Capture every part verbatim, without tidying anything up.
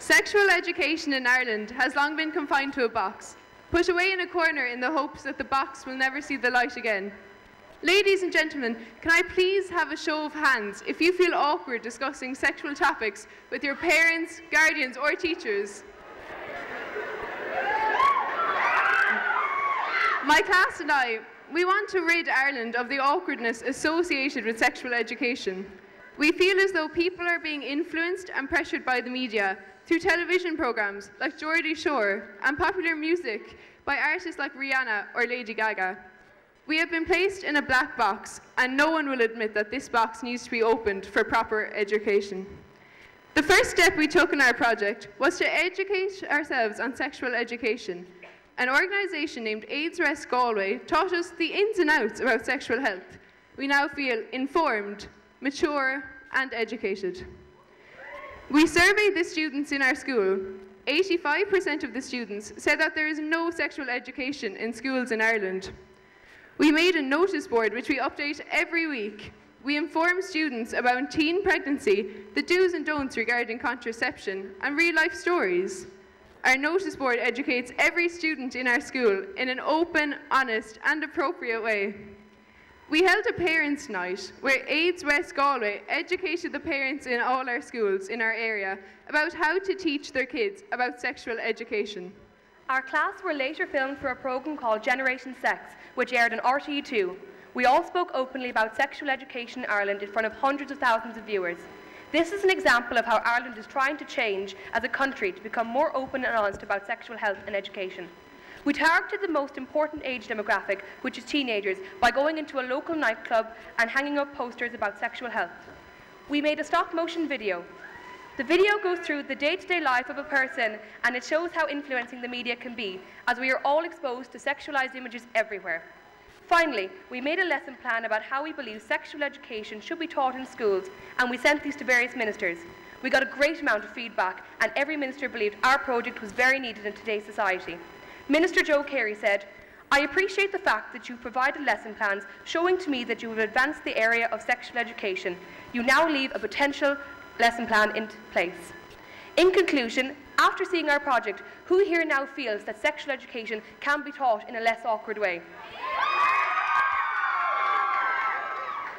Sexual education in Ireland has long been confined to a box, put away in a corner in the hopes that the box will never see the light again. Ladies and gentlemen, can I please have a show of hands if you feel awkward discussing sexual topics with your parents, guardians or teachers? My class and I, we want to rid Ireland of the awkwardness associated with sexual education. We feel as though people are being influenced and pressured by the media through television programmes like Geordie Shore and popular music by artists like Rihanna or Lady Gaga. We have been placed in a black box, and no one will admit that this box needs to be opened for proper education. The first step we took in our project was to educate ourselves on sexual education. An organisation named AIDS Rest Galway taught us the ins and outs about sexual health. We now feel informed, mature and educated. We surveyed the students in our school. eighty-five percent of the students said that there is no sexual education in schools in Ireland. We made a notice board which we update every week. We inform students about teen pregnancy, the do's and don'ts regarding contraception and real life stories. Our notice board educates every student in our school in an open, honest and appropriate way. We held a parents' night where AIDS West Galway educated the parents in all our schools in our area about how to teach their kids about sexual education. Our class were later filmed for a programme called Generation Sex, which aired on R T É two. We all spoke openly about sexual education in Ireland in front of hundreds of thousands of viewers. This is an example of how Ireland is trying to change as a country to become more open and honest about sexual health and education. We targeted the most important age demographic, which is teenagers, by going into a local nightclub and hanging up posters about sexual health. We made a stop motion video. The video goes through the day-to-day life of a person, and it shows how influencing the media can be, as we are all exposed to sexualized images everywhere. Finally, we made a lesson plan about how we believe sexual education should be taught in schools, and we sent these to various ministers. We got a great amount of feedback, and every minister believed our project was very needed in today's society. Minister Joe Carey said, "I appreciate the fact that you provided lesson plans showing to me that you have advanced the area of sexual education. You now leave a potential lesson plan in place." In conclusion, after seeing our project, who here now feels that sexual education can be taught in a less awkward way?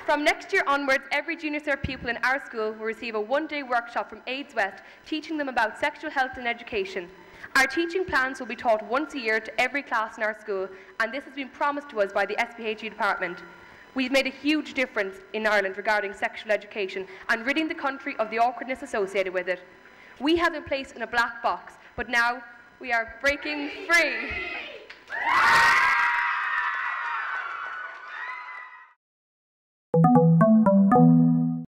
From next year onwards, every junior cert pupil in our school will receive a one-day workshop from AIDS West teaching them about sexual health and education. Our teaching plans will be taught once a year to every class in our school, and this has been promised to us by the S P H E department. We've made a huge difference in Ireland regarding sexual education and ridding the country of the awkwardness associated with it. We have been placed in a black box, but now we are breaking free.